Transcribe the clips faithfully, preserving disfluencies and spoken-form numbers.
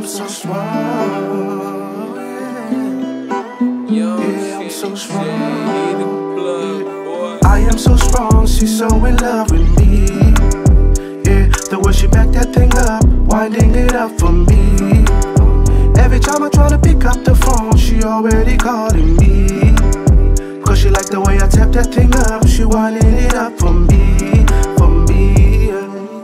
I'm so small. Yo, yeah, I'm so small. I am so strong, she's so in love with me. Yeah, the way she back that thing up, winding it up for me. Every time I try to pick up the phone, she already calling me. Cause she like the way I tap that thing up, she winding it up for me, for me.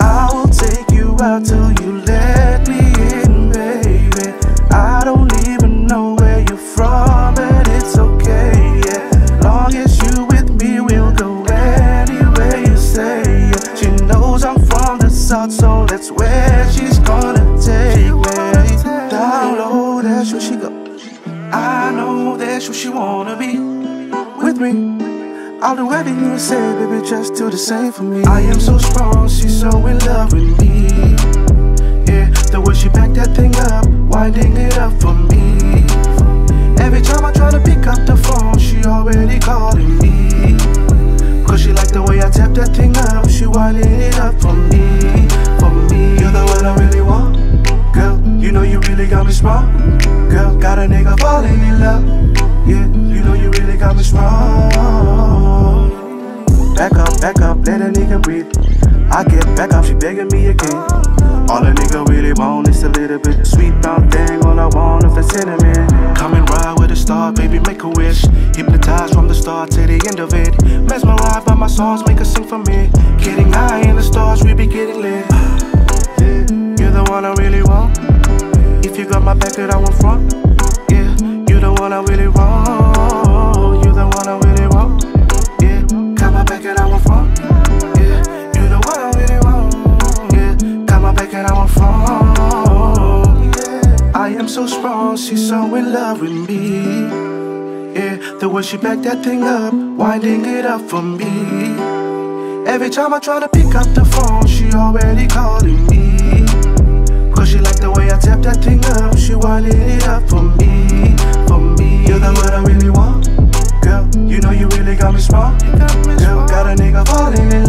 I'll take you out till you let me in, baby. I don't even know where you're from, but it's okay, yeah. Long as you with me, we'll go anywhere you say, yeah. She knows I'm from the south, so that's where she's gonna take me. Down low, that's where she go. I know that's where she wanna be. With me, I'll do anything you say, baby, just do the same for me. I am so strong, she's so in love with me. Yeah, the way she back that thing up, winding it up for me. Every time I try to pick up the phone, she already calling me. Cause she like the way I tap that thing up, she winding it up for me, for me. You're the one I really want, girl, you know you really got me sprung. Girl, got a nigga falling in love. Yeah, you know you really got me strong. Back up, back up, let a nigga breathe. I get back up, she begging me again. All a nigga really want is a little bit. Sweet brown thing, all I want is the sentiment. Come and ride with a star, baby, make a wish. Hypnotized from the start to the end of it. Mesmerized by my songs, make her sing for me. Getting high in the stars, we be getting lit. You're the one I really want. If you got my back, that I want front. You're the one I really want. You're the one I really want. Yeah, got my back and I want from. Yeah, you're the one I really want. Yeah, got my back and I want from. I am so strong, she's so in love with me. Yeah, the way she back that thing up, winding it up for me. Every time I try to pick up the phone, she already calling me. Cause she like the way I tap that thing up, she winding it up for me. You're the one I really want. Girl, you know you really got me smart. Girl, got a nigga falling in love.